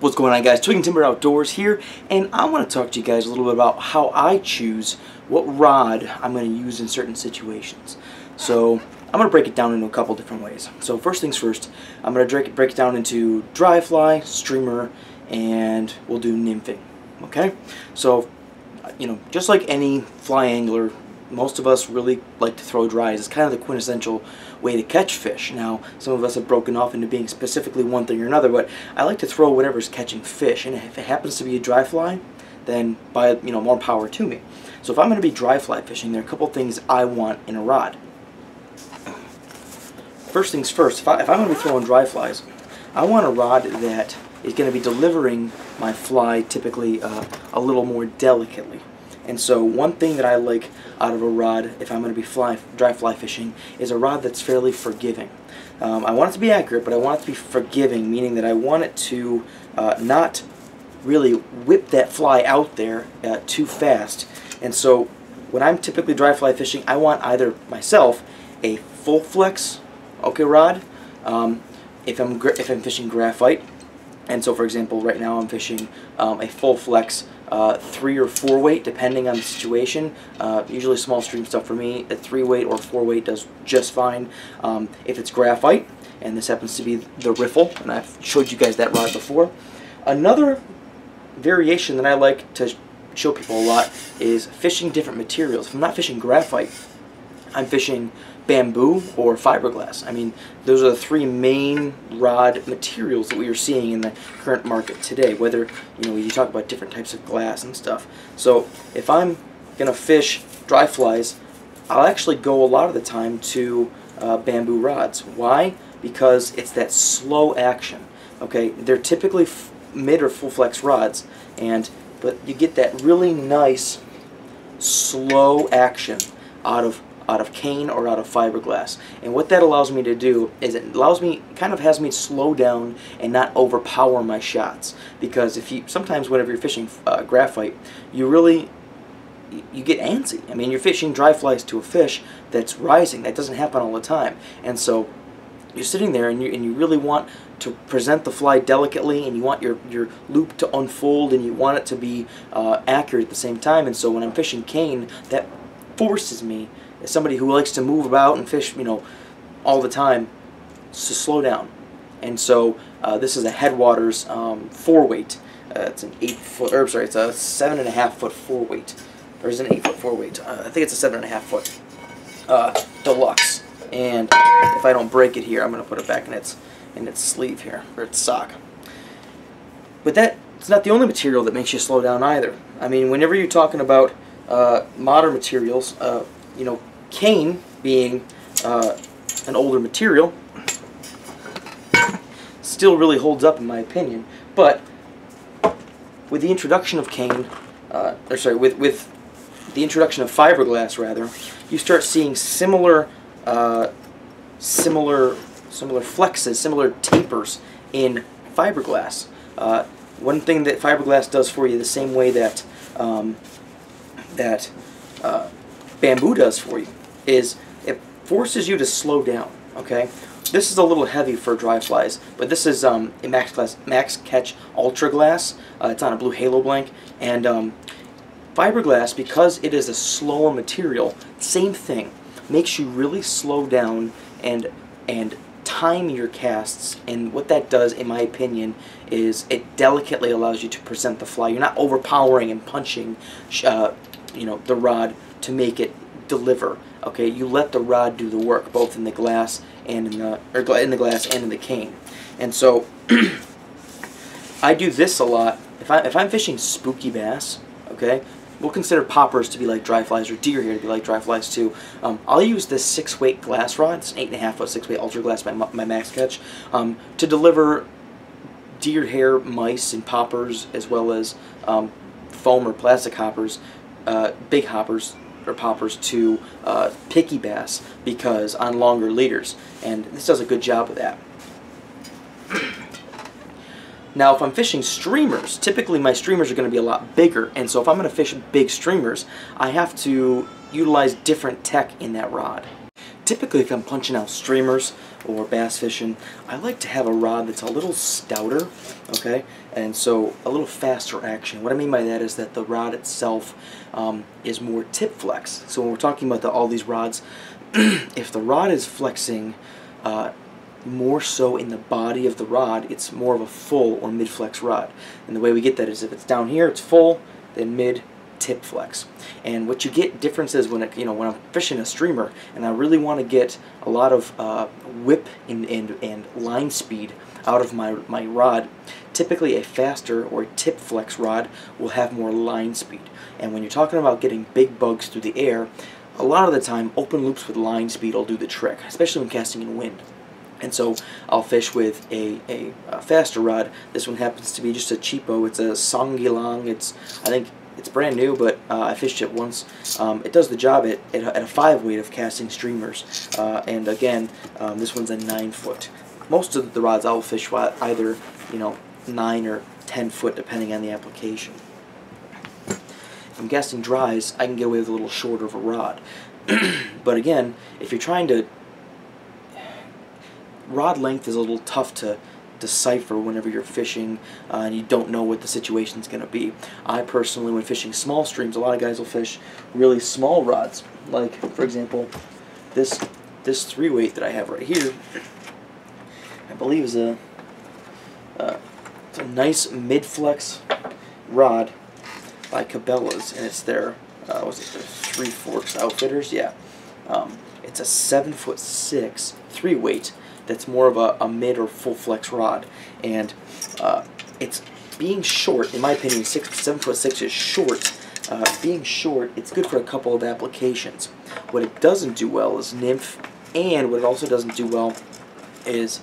What's going on, guys? Twig N Timber Outdoors here, and I want to talk to you guys a little bit about how I choose what rod I'm going to use in certain situations. So I'm going to break it down into a couple different ways. So first things first, I'm going to break it down into dry fly, streamer, and we'll do nymphing. Okay? So, you know, just like any fly angler, most of us really like to throw dries. It's kind of the quintessential way to catch fish. Now, some of us have broken off into being specifically one thing or another, but I like to throw whatever's catching fish, and if it happens to be a dry fly, then by, you know, more power to me. So if I'm going to be dry fly fishing, there are a couple things I want in a rod. First things first, if I'm going to be throwing dry flies, I want a rod that is going to be delivering my fly typically a little more delicately. And so one thing that I like out of a rod, if I'm going to be dry fly fishing, is a rod that's fairly forgiving. I want it to be accurate, but I want it to be forgiving, meaning that I want it to not really whip that fly out there too fast. And so when I'm typically dry fly fishing, I want either myself a full flex rod, if I'm fishing graphite. And so, for example, right now I'm fishing a full flex 3 or 4 weight, depending on the situation. Usually small stream stuff for me, a 3 weight or 4 weight does just fine. If it's graphite, and this happens to be the riffle, and I've showed you guys that rod before. Another variation that I like to show people a lot is fishing different materials. If I'm not fishing graphite, I'm fishing bamboo or fiberglass. I mean, those are the three main rod materials that we are seeing in the current market today, whether, you know, you talk about different types of glass and stuff. So if I'm gonna fish dry flies, I'll actually go a lot of the time to bamboo rods. Why? Because it's that slow action. Okay, they're typically mid or full flex rods, but you get that really nice slow action out of cane or out of fiberglass. And what that allows me to do is it allows me, kind of has me slow down and not overpower my shots. Because if you, sometimes whenever you're fishing graphite, you get antsy. I mean, you're fishing dry flies to a fish that's rising. That doesn't happen all the time. And so you're sitting there and you really want to present the fly delicately, and you want your loop to unfold, and you want it to be accurate at the same time. And so when I'm fishing cane, that forces me, as somebody who likes to move about and fish, you know, all the time, to slow down. And so this is a Headwaters 4 weight. It's an 8 foot. Or sorry, it's a 7.5 foot 4 weight, or is it an 8 foot 4 weight? I think it's a 7.5 foot deluxe. And if I don't break it here, I'm going to put it back in its sleeve here, or its sock. But it's not the only material that makes you slow down either. I mean, whenever you're talking about modern materials. You know, cane being an older material still really holds up in my opinion, but with the introduction of fiberglass rather, you start seeing similar flexes, similar tapers in fiberglass. One thing that fiberglass does for you, the same way that bamboo does for you, is it forces you to slow down. Okay, this is a little heavy for dry flies, but this is a Max Catch Ultra Glass. It's on a blue halo blank, and fiberglass, because it is a slower material, same thing, makes you really slow down and time your casts. And what that does, in my opinion, is it delicately allows you to present the fly. You're not overpowering and punching, you know, the rod to make it deliver. Okay, you let the rod do the work, both in the glass and in the cane. And so I do this a lot if I'm fishing spooky bass. Okay, we'll consider poppers to be like dry flies, or deer here to be like dry flies too. I'll use this 6 weight glass rod. It's an 8.5 foot 6 weight ultra glass, my Max Catch, to deliver deer hair, mice, and poppers, as well as foam or plastic hoppers, big hoppers or poppers, to picky bass, because on longer leaders, and this does a good job of that. Now if I'm fishing streamers, typically my streamers are going to be a lot bigger, and so if I'm going to fish big streamers, I have to utilize different tech in that rod. Typically if I'm punching out streamers, or bass fishing, I like to have a rod that's a little stouter, okay, and so a little faster action. What I mean by that is that the rod itself is more tip flex. So when we're talking about all these rods, if the rod is flexing more so in the body of the rod, it's more of a full or mid-flex rod. And the way we get that is if it's down here, it's full, then mid, tip flex. And what you get differences when when I'm fishing a streamer and I really want to get a lot of whip and line speed out of my rod, typically a faster or tip flex rod will have more line speed. And when you're talking about getting big bugs through the air, a lot of the time open loops with line speed will do the trick, especially when casting in wind. And so I'll fish with a faster rod. This one happens to be just a cheapo. It's a Songilong. I think it's brand new, but I fished it once. It does the job at a 5-weight of casting streamers. And again, this one's a 9-foot. Most of the rods I'll fish with either 9 or 10 foot, depending on the application. If I'm casting dries, I can get away with a little shorter of a rod. But again, if you're trying to... Rod length is a little tough to decipher whenever you're fishing and you don't know what the situation's going to be. I personally, when fishing small streams, a lot of guys will fish really small rods. Like, for example, this 3-weight that I have right here, I believe is a nice mid-flex rod by Cabela's, and it's their, the Three Forks Outfitters, yeah. It's a 7'6", 3-weight. That's more of a mid or full flex rod, and it's being short, in my opinion. 7'6" is short. Being short, it's good for a couple of applications. What it doesn't do well is nymph, and what it also doesn't do well is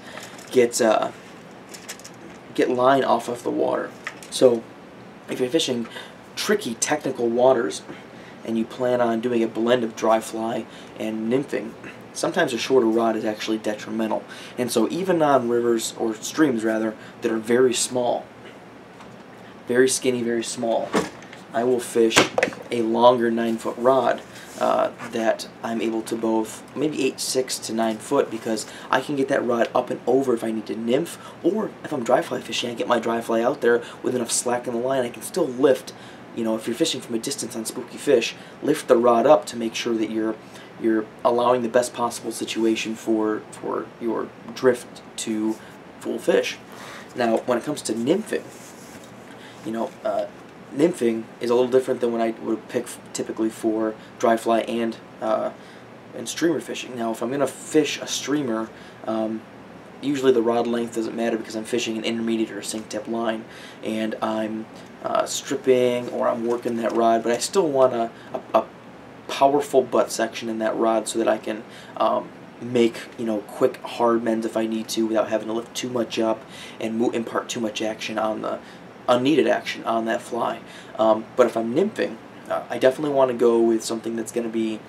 get line off of the water. So if you're fishing tricky technical waters and you plan on doing a blend of dry fly and nymphing, sometimes a shorter rod is actually detrimental. And so even on rivers, or streams rather, that are very small, very skinny, very small, I will fish a longer 9-foot rod that I'm able to both, maybe 8'6" to 9 foot, because I can get that rod up and over if I need to nymph, or if I'm dry fly fishing, I get my dry fly out there with enough slack in the line, I can still lift. If you're fishing from a distance on spooky fish, lift the rod up to make sure that you're allowing the best possible situation for your drift to full fish. Now, when it comes to nymphing, nymphing is a little different than what I would pick typically for dry fly and streamer fishing. Now, if I'm going to fish a streamer, usually the rod length doesn't matter because I'm fishing an intermediate or a sink tip line, and I'm stripping or I'm working that rod, but I still want a powerful butt section in that rod so that I can make quick hard mends if I need to without having to lift too much up and impart too much action on the unneeded action on that fly. But if I'm nymphing, I definitely want to go with something that's going to be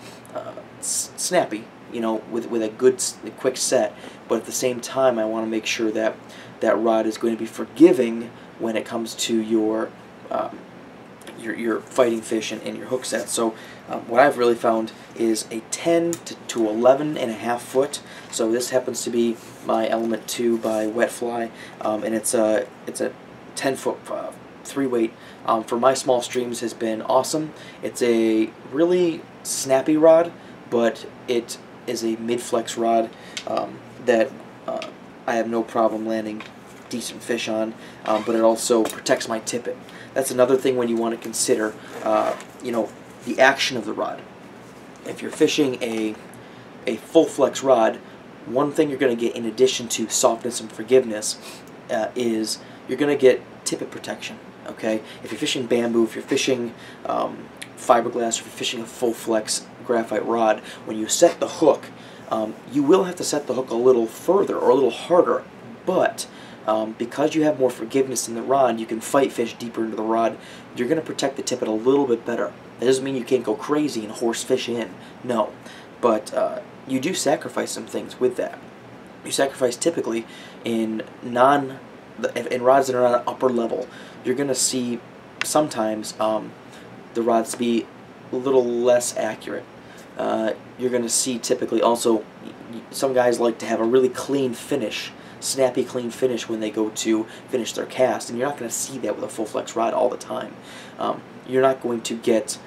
snappy, with a good quick set. But at the same time, I want to make sure that that rod is going to be forgiving when it comes to your fighting fish and your hook set. So what I've really found is a 10 to 11.5 foot. So this happens to be my Element 2 by Wetfly, and it's a 10-foot 3-weight. For my small streams has been awesome. It's a really snappy rod, but it is a mid-flex rod that I have no problem landing decent fish on, but it also protects my tippet. That's another thing when you want to consider, the action of the rod. If you're fishing a full flex rod, one thing you're going to get in addition to softness and forgiveness is you're going to get tippet protection. Okay, if you're fishing bamboo, if you're fishing fiberglass, if you're fishing a full flex graphite rod, when you set the hook, you will have to set the hook a little further or a little harder, but because you have more forgiveness in the rod, you can fight fish deeper into the rod. You're going to protect the tippet a little bit better. That doesn't mean you can't go crazy and horse fish in. No. But you do sacrifice some things with that. You sacrifice typically in rods that are on an upper level. You're going to see sometimes the rods be a little less accurate. you're going to see typically also some guys like to have a really clean finish, snappy clean finish when they go to finish their cast, and you're not going to see that with a full flex rod all the time. You're not going to get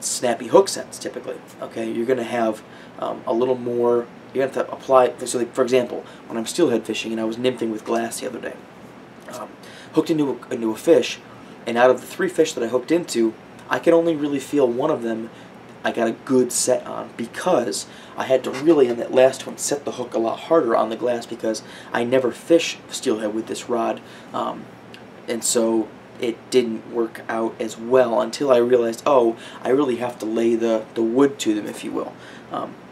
snappy hook sets typically. Okay, you're going to have a little more, you have to apply, so like, for example, when I'm steelhead fishing and I was nymphing with glass the other day, hooked into a fish, and out of the 3 fish that I hooked into, I could only really feel one of them I got a good set on, because I had to really, on that last one, set the hook a lot harder on the glass, because I never fish steelhead with this rod, and so it didn't work out as well until I realized, oh, I really have to lay the wood to them, if you will.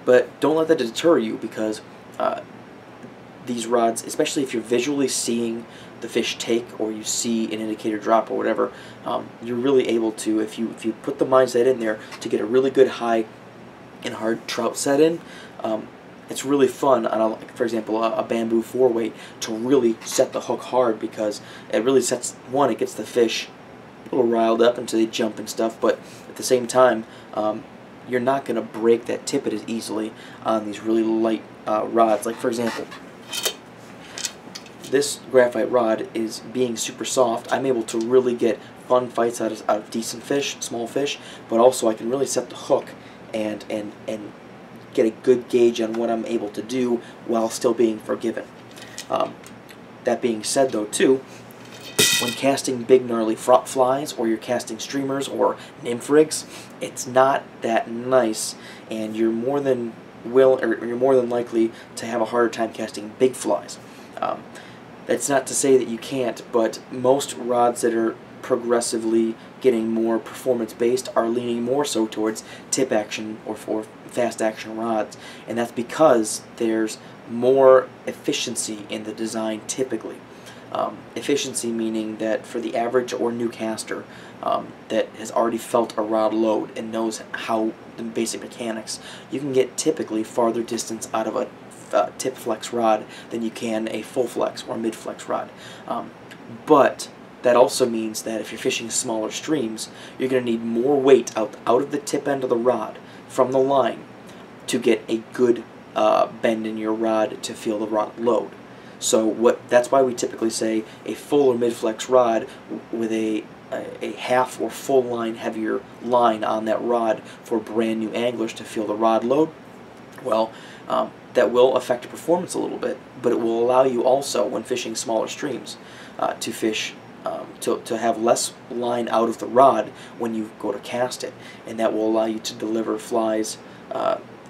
But don't let that deter you, because these rods, especially if you're visually seeing the fish take, or you see an indicator drop or whatever, you're really able to, if you put the mindset in there to get a really good high and hard trout set in, it's really fun on, for example, a bamboo 4-weight to really set the hook hard, because it really sets, one, it gets the fish a little riled up until they jump and stuff, but at the same time, you're not going to break that tippet as easily on these really light rods. Like, for example, this graphite rod is being super soft. I'm able to really get fun fights out of decent fish, small fish, but also I can really set the hook and get a good gauge on what I'm able to do while still being forgiven. That being said, though, too, when casting big gnarly flies, or you're casting streamers or nymph rigs, it's not that nice, and you're more than likely to have a harder time casting big flies. That's not to say that you can't, but most rods that are progressively getting more performance-based are leaning more so towards tip action or fast action rods, and that's because there's more efficiency in the design typically. Efficiency meaning that for the average or new caster that has already felt a rod load and knows how the basic mechanics, you can get typically farther distance out of a tip flex rod than you can a full flex or mid flex rod. But that also means that if you're fishing smaller streams, you're going to need more weight out of the tip end of the rod from the line to get a good bend in your rod to feel the rod load. So that's why we typically say a full or mid flex rod with a half or full line, heavier line on that rod for brand new anglers to feel the rod load. Well, that will affect performance a little bit, but it will allow you also, when fishing smaller streams, to fish, to have less line out of the rod when you go to cast it, and that will allow you to deliver flies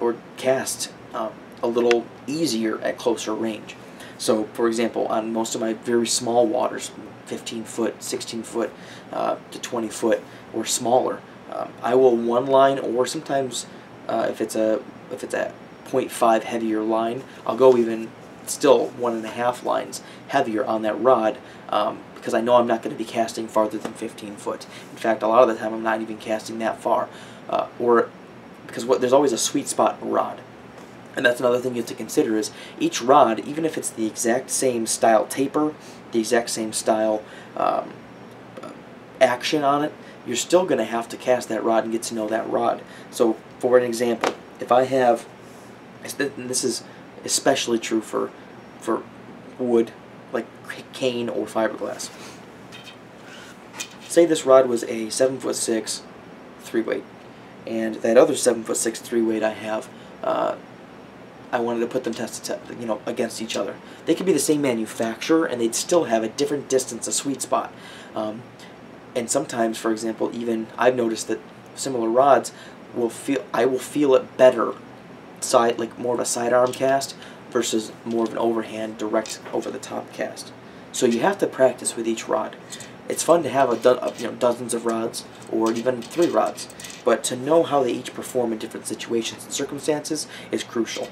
or cast a little easier at closer range. So, for example, on most of my very small waters, 15 foot, 16 foot to 20 foot or smaller, I will one line, or sometimes if it's a 0.5 heavier line, I'll go even still 1.5 lines heavier on that rod, because I know I'm not going to be casting farther than 15 foot. In fact, a lot of the time I'm not even casting that far, or because there's always a sweet spot rod. And that's another thing you have to consider is each rod, even if it's the exact same style taper, the exact same style action on it, you're still going to have to cast that rod and get to know that rod. So, for an example, if I have, and this is especially true for wood like cane or fiberglass. Say this rod was a 7'6" 3-weight, and that other 7'6" 3-weight I have, I wanted to put them test to test, against each other. They could be the same manufacturer, and they'd still have a different distance, a sweet spot. And sometimes, for example, even I've noticed that similar rods I will feel it better. Side, like more of a sidearm cast versus more of an overhand direct over the top cast. So you have to practice with each rod. It's fun to have dozens of rods or even 3 rods, but to know how they each perform in different situations and circumstances is crucial.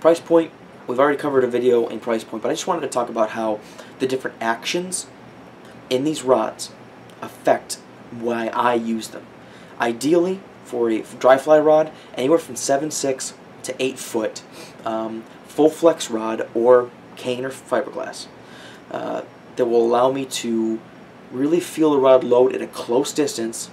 Price point, we've already covered a video in price point, but I just wanted to talk about how the different actions in these rods affect why I use them. Ideally, for a dry fly rod, anywhere from 7'6" to 8 foot, full flex rod or cane or fiberglass, that will allow me to really feel the rod load at a close distance,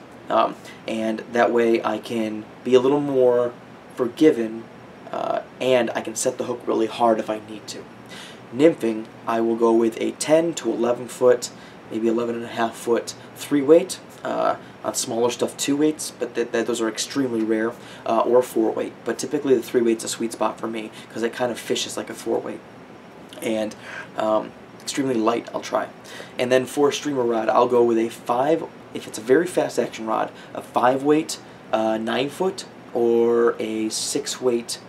and that way I can be a little more forgiven, and I can set the hook really hard if I need to. Nymphing, I will go with a 10 to 11 foot, maybe 11 and a half foot 3-weight, on smaller stuff 2-weights, but those are extremely rare, or 4-weight, but typically the 3-weight's a sweet spot for me because it kind of fishes like a 4-weight, and extremely light I'll try. And then for a streamer rod, I'll go with a 5, if it's a very fast action rod, a 5-weight 9-foot or a 6-weight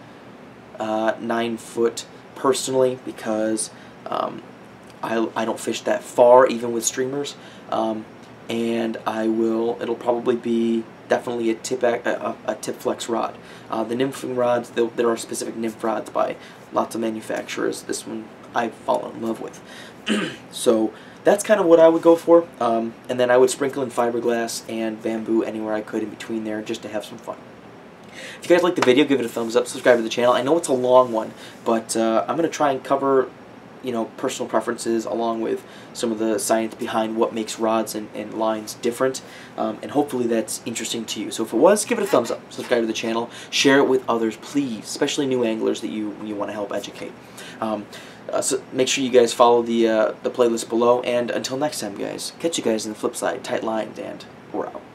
9-foot personally, because I don't fish that far even with streamers, and it'll probably be definitely a tip flex rod. The nymphing rods, there are specific nymph rods by lots of manufacturers. This one I've fallen in love with. So that's kind of what I would go for, and then I would sprinkle in fiberglass and bamboo anywhere I could in between there just to have some fun. If you guys like the video, give it a thumbs up, subscribe to the channel. I know it's a long one, but I'm going to try and cover, you know, personal preferences along with some of the science behind what makes rods and lines different, and hopefully that's interesting to you. So if it was, give it a thumbs up, subscribe to the channel, share it with others, please, especially new anglers that you want to help educate. So make sure you guys follow the playlist below, and until next time, guys, catch you guys in the flip side. Tight lines, and we're out.